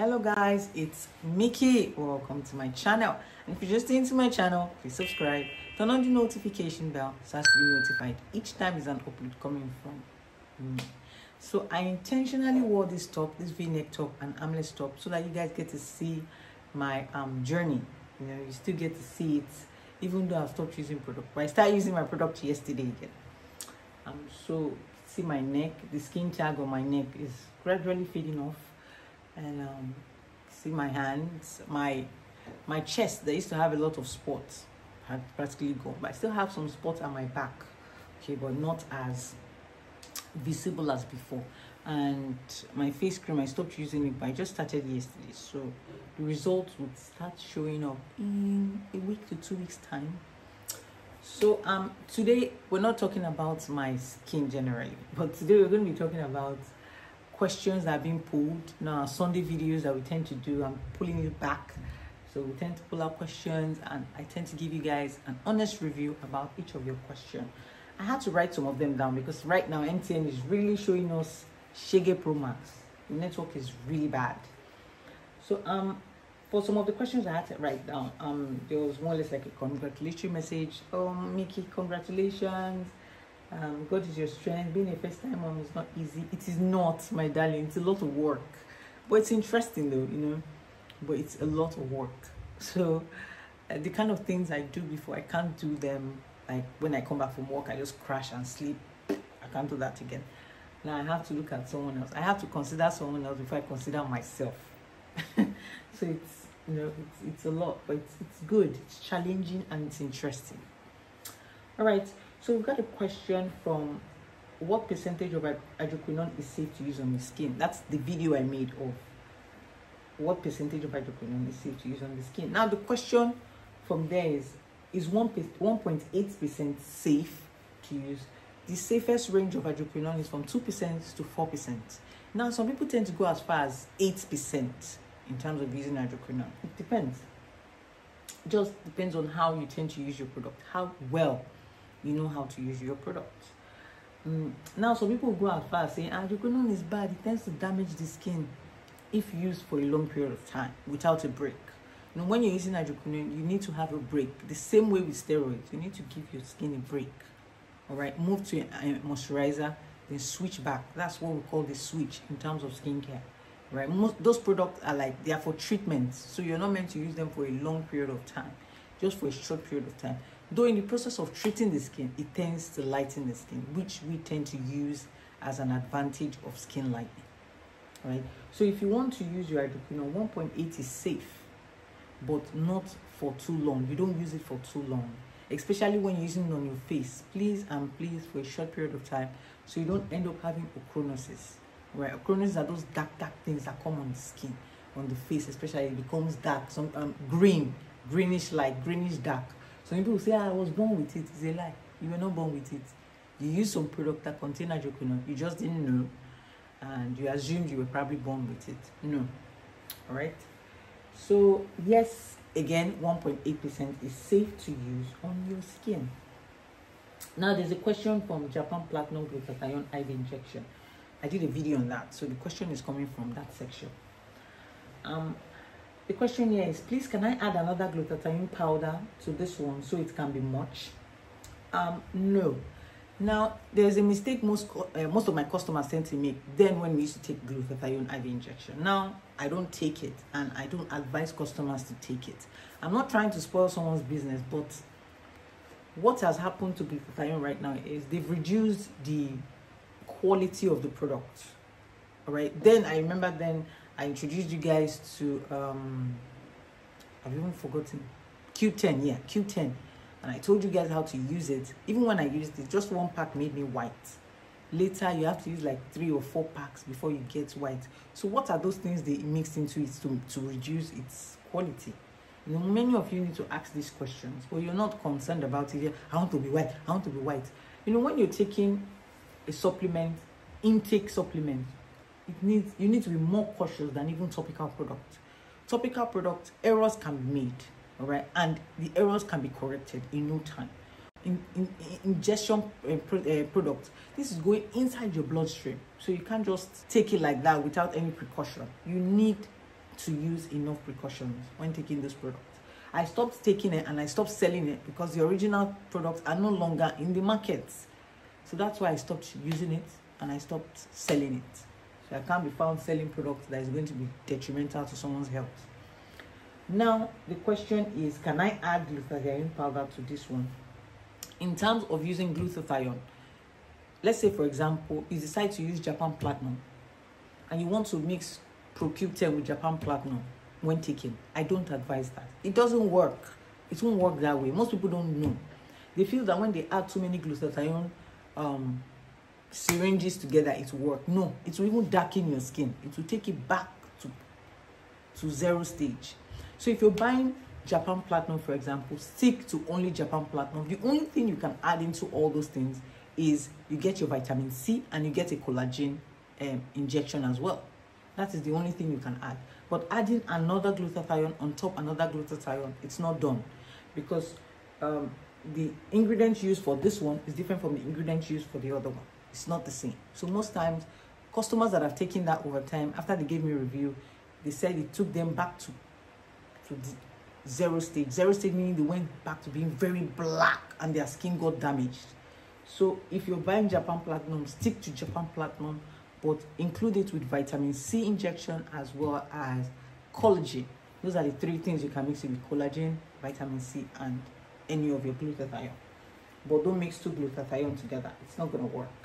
Hello guys, it's Mickey. Welcome to my channel, and if you're just into my channel, please subscribe, turn on the notification bell so as to be notified each time is an upload coming from me. So I intentionally wore this top, this v-neck top and armless top, so that you guys get to see my journey. You know, you still get to see it even though I've stopped using product, but I started using my product yesterday again. So see my neck, the skin tag on my neck is gradually fading off. And see my hands, my chest that used to have a lot of spots had practically gone, but I still have some spots on my back, okay, but not as visible as before. And my face cream, I stopped using it, but I just started yesterday, so the results would start showing up in a week to 2 weeks time. So today we're not talking about my skin generally, but today we're going to be talking about questions that have been pulled. Now, Sunday videos that we tend to do, I'm pulling it back, so we tend to pull out questions and I tend to give you guys an honest review about each of your questions. I had to write some of them down because right now NTN is really showing us Shege Pro Max. The network is really bad. So for some of the questions I had to write down, there was more or less like a congratulatory message. Oh Mickey, congratulations. God is your strength. Being a first-time mom is not easy. It is not, my darling. It's a lot of work, but it's interesting though, you know. But it's a lot of work. So the kind of things I do before, I can't do them. Like when I come back from work, I just crash and sleep. I can't do that again. Now I have to look at someone else. I have to consider someone else before I consider myself. So it's, you know, it's a lot, but it's good. It's challenging and it's interesting. All right. So we've got a question from, what percentage of hydroquinone is safe to use on the skin? That's the video I made of what percentage of hydroquinone is safe to use on the skin. Now the question from there is 1.8% safe to use? The safest range of hydroquinone is from 2% to 4%. Now some people tend to go as far as 8% in terms of using hydroquinone. It depends. It just depends on how you tend to use your product, how well you know how to use your product. Now some people go out fast saying hydroquinone is bad, it tends to damage the skin if used for a long period of time without a break. Now when you're using hydroquinone, you need to have a break. The same way with steroids, you need to give your skin a break. All right, move to a moisturizer, then switch back. That's what we call the switch in terms of skincare, right? Most those products are like, they are for treatments, so you're not meant to use them for a long period of time, just for a short period of time. Though in the process of treating the skin, it tends to lighten the skin, which we tend to use as an advantage of skin lightening, right? So if you want to use your hydroquinone, 1.8 is safe, but not for too long. You don't use it for too long, especially when you're using it on your face. Please and please, for a short period of time, so you don't end up having ochronosis, right? Ochronosis are those dark, dark things that come on the skin, on the face especially. It becomes dark, some green, greenish light, greenish dark. Some people say, I was born with it. It's a lie. You were not born with it. You used some product that contained hydroquinone. You just didn't know. And you assumed you were probably born with it. No. All right. So, yes, again, 1.8% is safe to use on your skin. Now, there's a question from Japan Platinum Glutathione IV injection. I did a video on that. So, the question is coming from that section. The question here is, please can I add another glutathione powder to this one so it can be much? No. Now there's a mistake most of my customers tend to make then when we used to take glutathione IV injection. Now I don't take it, and I don't advise customers to take it. I'm not trying to spoil someone's business, but what has happened to glutathione right now is they've reduced the quality of the product. All right. Then I remember then I introduced you guys to I've even forgotten, Q10, yeah, Q10, and I told you guys how to use it. Even when I used it, just one pack made me white. Later you have to use like 3 or 4 packs before you get white. So what are those things they mixed into it to reduce its quality? You know, many of you need to ask these questions, but you're not concerned about it. I want to be white, I want to be white. You know, when you're taking a supplement, intake supplement, you need to be more cautious than even topical product. Topical product, errors can be made, all right, and the errors can be corrected in no time. In ingestion product, this is going inside your bloodstream, so you can't just take it like that without any precaution. You need to use enough precautions when taking this product. I stopped taking it and I stopped selling it because the original products are no longer in the markets. So that's why I stopped using it and I stopped selling it. So I can't be found selling products that is going to be detrimental to someone's health. Now, the question is, can I add glutathione powder to this one? In terms of using glutathione, let's say, for example, you decide to use Japan Platinum and you want to mix Q10 with Japan Platinum when taken. I don't advise that. It doesn't work. It won't work that way. Most people don't know. They feel that when they add too many glutathione syringes together, it will work. No, it will even darken your skin. It will take it back to zero stage. So if you're buying Japan Platinum, for example, stick to only Japan Platinum. The only thing you can add into all those things is you get your vitamin C and you get a collagen injection as well. That is the only thing you can add. But adding another glutathione on top, another glutathione, it's not done. Because the ingredients used for this one is different from the ingredients used for the other one. It's not the same. So most times, customers that have taken that over time, after they gave me a review, they said it took them back to the zero stage. Zero stage meaning they went back to being very black and their skin got damaged. So if you're buying Japan Platinum, stick to Japan Platinum, but include it with vitamin C injection as well as collagen. Those are the three things you can mix it with: collagen, vitamin C, and any of your glutathione. But don't mix two glutathione together. It's not going to work.